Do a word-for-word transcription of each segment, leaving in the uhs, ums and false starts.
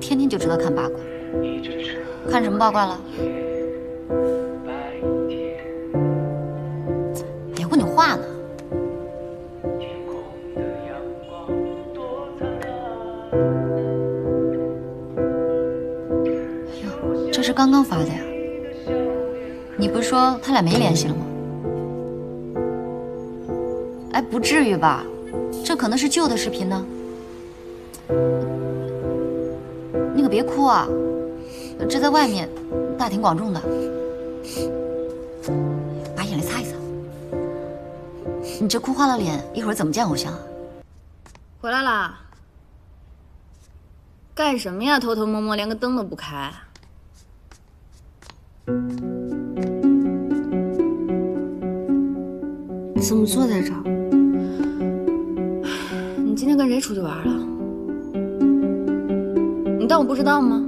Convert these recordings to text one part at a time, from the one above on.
天天就知道看八卦，看什么八卦了？哎呀，问你话呢。哎呦，这是刚刚发的呀？你不是说他俩没联系了吗？哎，不至于吧？这可能是旧的视频呢。 别哭啊！这在外面，大庭广众的，把眼泪擦一擦。你这哭花了脸，一会儿怎么见偶像啊？回来啦！干什么呀？偷偷摸摸，连个灯都不开。怎么坐在这儿？你今天跟谁出去玩了？ 你当我不知道吗？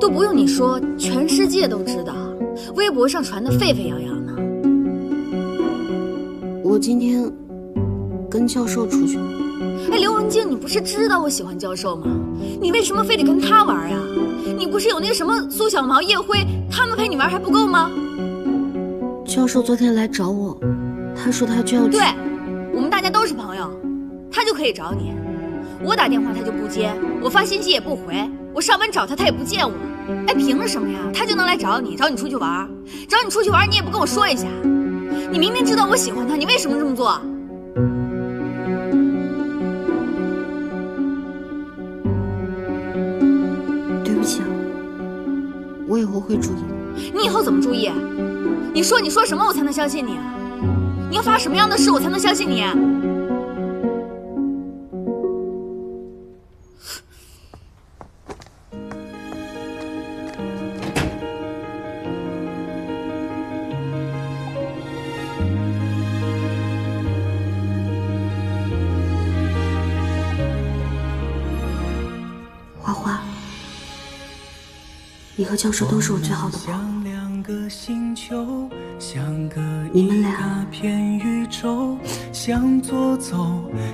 都不用你说，全世界都知道，微博上传的沸沸扬扬呢。我今天跟教授出去了。哎，刘文静，你不是知道我喜欢教授吗？你为什么非得跟他玩呀？你不是有那什么苏小毛、叶辉他们陪你玩还不够吗？教授昨天来找我，他说他就要去。对，我们大家都是朋友，他就可以找你。 我打电话他就不接，我发信息也不回，我上班找他他也不见我，哎，凭什么呀？他就能来找你，找你出去玩，找你出去玩你也不跟我说一下，你明明知道我喜欢他，你为什么这么做？对不起啊，我以后会注意。你以后怎么注意？你说你说什么我才能相信你？你要发什么样的誓我才能相信你？ 你和教授都是我最好的朋友，你们俩想左走，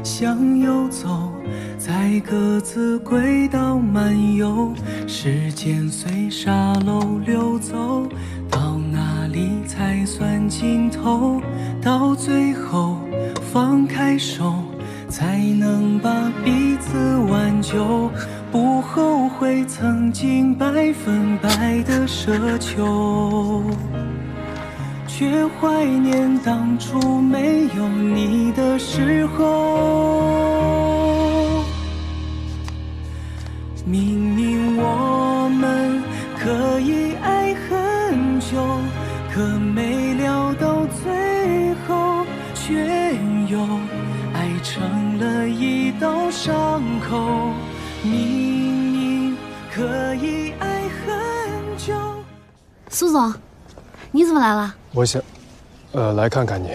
想右走，在各自轨道漫游，时间随沙漏溜走，到哪里才算尽头？到最后放开手，才能把彼此挽救。 不后悔曾经百分百的奢求，却怀念当初没有你的时候。明明我们可以爱很久，可没聊到最后，却又爱成了一道伤口。 明明可以爱很久。苏总，你怎么来了？我想，呃，来看看你。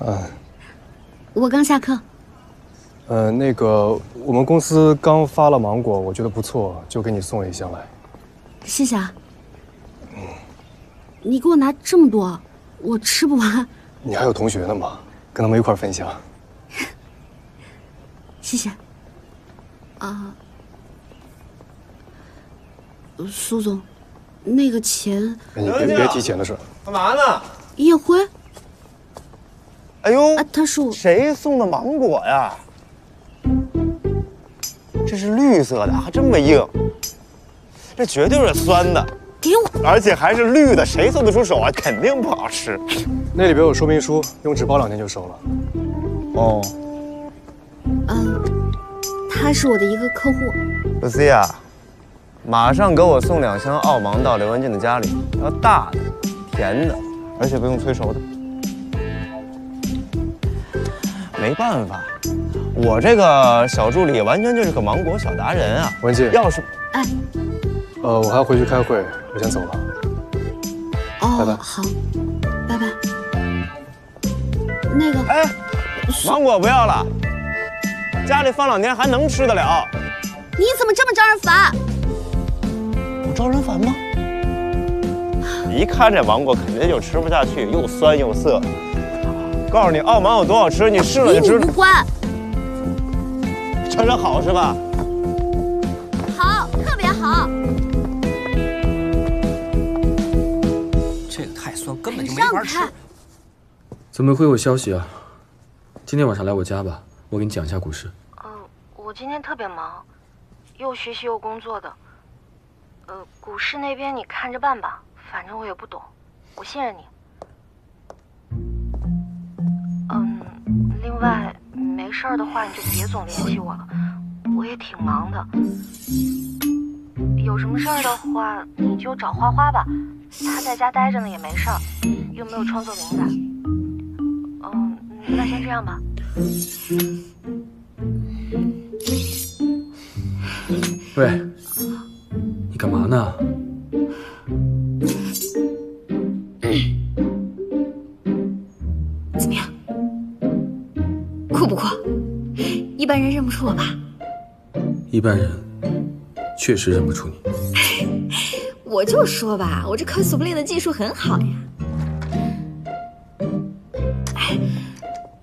嗯、呃。我刚下课。呃，那个，我们公司刚发了芒果，我觉得不错，就给你送一箱来。谢谢啊。嗯。你给我拿这么多，我吃不完。你还有同学呢嘛，跟他们一块分享。谢谢。 啊，苏总，那个钱，你别别提钱的事。干嘛呢？叶辉。哎呦，啊、他是我谁送的芒果呀？这是绿色的，还这么硬。这绝对是酸的。给我，而且还是绿的，谁送得出手啊？肯定不好吃。那里边有说明书，用纸包两天就熟了。哦。嗯。 他是我的一个客户，露西亚，马上给我送两箱澳芒到刘文静的家里，要大的、甜的，而且不用催熟的。没办法，我这个小助理完全就是个芒果小达人啊！文静，要是……哎，呃，我还要回去开会，我先走了。哦，拜拜。好，拜拜。那个，哎，芒果不要了。 家里放两天还能吃得了？你怎么这么招人烦？我招人烦吗？一看这芒果肯定就吃不下去，又酸又涩。告诉你，澳芒有多好吃，你试了就知道。你不乖，尝尝好是吧？根本就没法吃。怎么会有消息啊？今天晚上来我家吧，我给你讲一下股市。嗯、呃，我今天特别忙，又学习又工作的。呃，股市那边你看着办吧，反正我也不懂，我信任你。嗯，另外没事儿的话你就别总联系我了，我也挺忙的。 有什么事儿的话，你就找花花吧，她在家待着呢也没事儿，又没有创作灵感。嗯，那先这样吧。喂，你干嘛呢？怎么样，酷不酷？一般人认不出我吧？一般人。 确实认不出你，我就说吧，我这 cosplay 的技术很好呀。哎，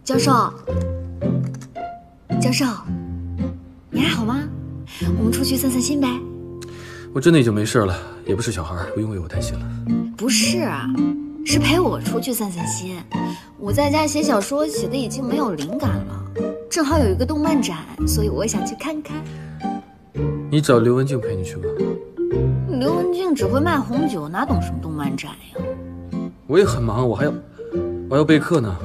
教授，教授，你还好吗？我们出去散散心呗。我真的已经没事了，也不是小孩，不用为我担心了。不是，是陪我出去散散心。我在家写小说写的已经没有灵感了，正好有一个动漫展，所以我想去看看。 你找刘文静陪你去吧。刘文静只会卖红酒，哪懂什么动漫展呀？我也很忙，我还要，我要备课呢。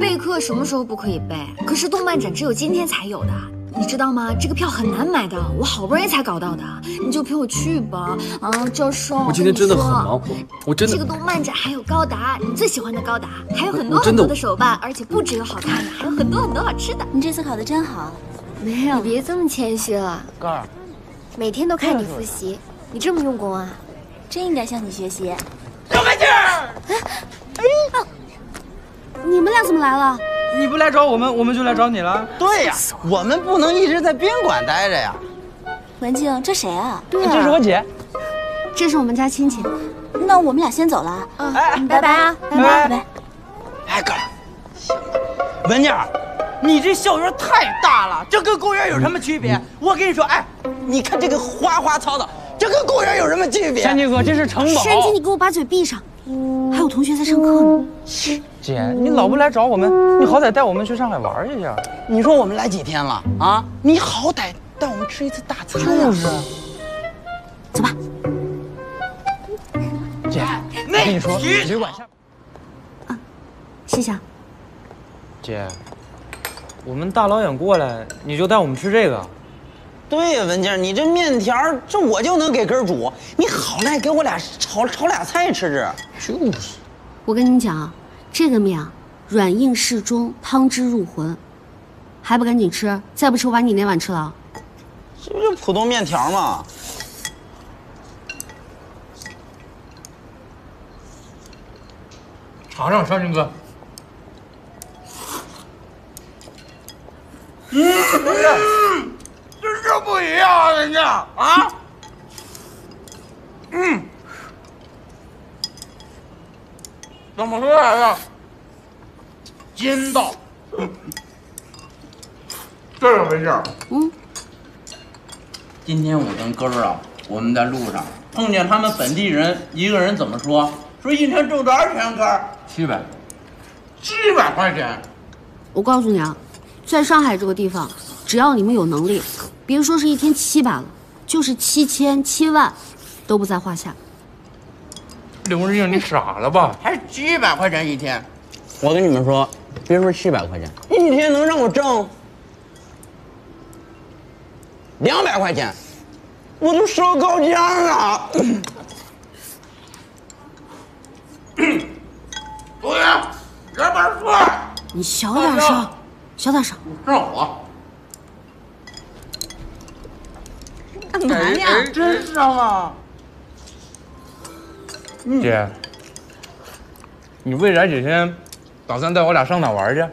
备课什么时候不可以备？可是动漫展只有今天才有的，你知道吗？这个票很难买的，我好不容易才搞到的。你就陪我去吧，啊，教授。我今天真的很忙，我真的。这个动漫展还有高达，你最喜欢的高达，还有很多很多的手办，而且不只有好看的，还有很多很多好吃的。你这次考得真好。 没有，你别这么谦虚了，哥儿。每天都看你复习，你这么用功啊，真应该向你学习。刘文静，哎，你们俩怎么来了？你不来找我们，我们就来找你了。对呀，我们不能一直在宾馆待着呀。文静，这谁啊？对，这是我姐，这是我们家亲戚。那我们俩先走了，嗯，拜拜啊，拜拜拜。哎，哥儿，行了，文静。 你这校园太大了，这跟公园有什么区别？我跟你说，哎，你看这个花花草草，这跟公园有什么区别？山鸡哥，这是城堡。山鸡，你给我把嘴闭上！还有同学在上课呢。姐，你老不来找我们，你好歹带我们去上海玩一下。你说我们来几天了啊？你好歹带我们吃一次大餐呀！就是。走吧。姐，我跟你说，体育馆下。啊，谢谢。姐。 我们大老远过来，你就带我们吃这个？对呀，文静，你这面条这我就能给根煮，你好赖给我俩炒炒俩菜吃吃。就是，我跟你讲，这个面软硬适中，汤汁入魂，还不赶紧吃？再不吃我把你那碗吃了。这不就普通面条嘛。尝尝，山林哥。 嗯，这这不一样，人家啊，嗯，怎么说来着？筋道，这是回事儿。嗯，今天我跟哥儿啊，我们在路上碰见他们本地人，一个人怎么说？说一天挣多少钱？哥儿，七百，七百块钱。我告诉你啊。 在上海这个地方，只要你们有能力，别说是一天七百了，就是七千、七万，都不在话下。刘文静，你傻了吧？还七百块钱一天？我跟你们说，别说七百块钱，一天能让我挣两百块钱，我都烧高浆了。同学，来本书。你小点声。 小点声！让我干嘛呀？真上啊！姐，你未来几天打算带我俩上哪玩去？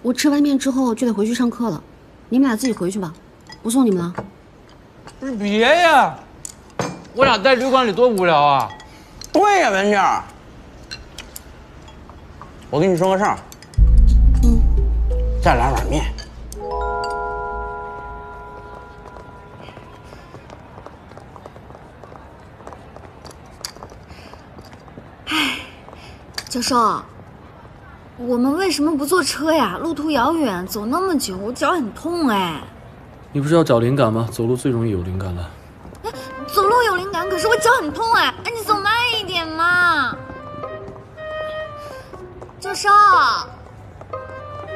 我吃完面之后就得回去上课了，你们俩自己回去吧，不送你们了。不是别呀，我俩在旅馆里多无聊啊！对呀，文静，我跟你说个事儿。 再来碗面。教授，我们为什么不坐车呀？路途遥远，走那么久，我脚很痛哎。你不是要找灵感吗？走路最容易有灵感了。哎，走路有灵感，可是我脚很痛哎。哎，你走慢一点嘛。教授，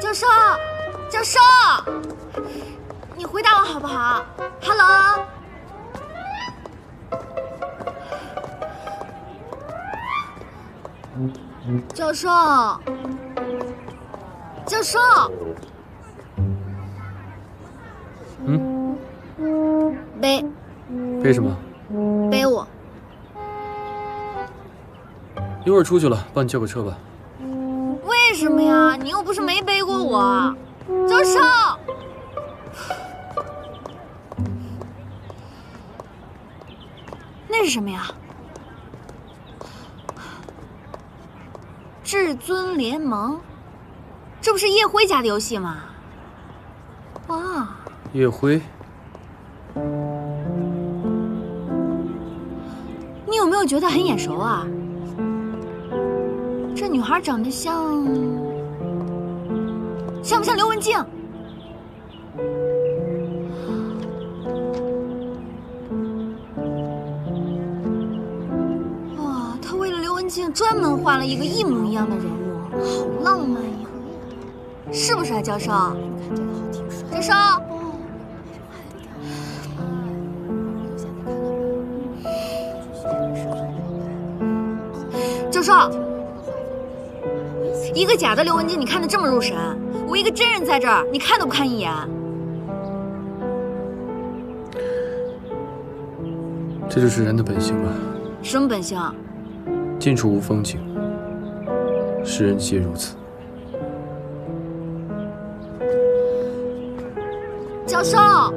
教授，教授，你回答我好不好 ？Hello。 教授，教授，嗯，背，背什么？背我。一会儿出去了，帮你叫个车吧。为什么呀？你又不是没背过我，教授。那是什么呀？ 至尊联盟，这不是叶辉家的游戏吗？啊！叶辉，你有没有觉得很眼熟啊？这女孩长得像，像不像刘文静？哇，她为了刘文静专门画了一个一模一样的人物，好浪漫呀！是不是啊，教授？教授，教授，一个假的刘文静，你看得这么入神，我一个真人在这儿，你看都不看一眼。这就是人的本性吧？什么本性？ 近处无风景，世人皆如此。教授。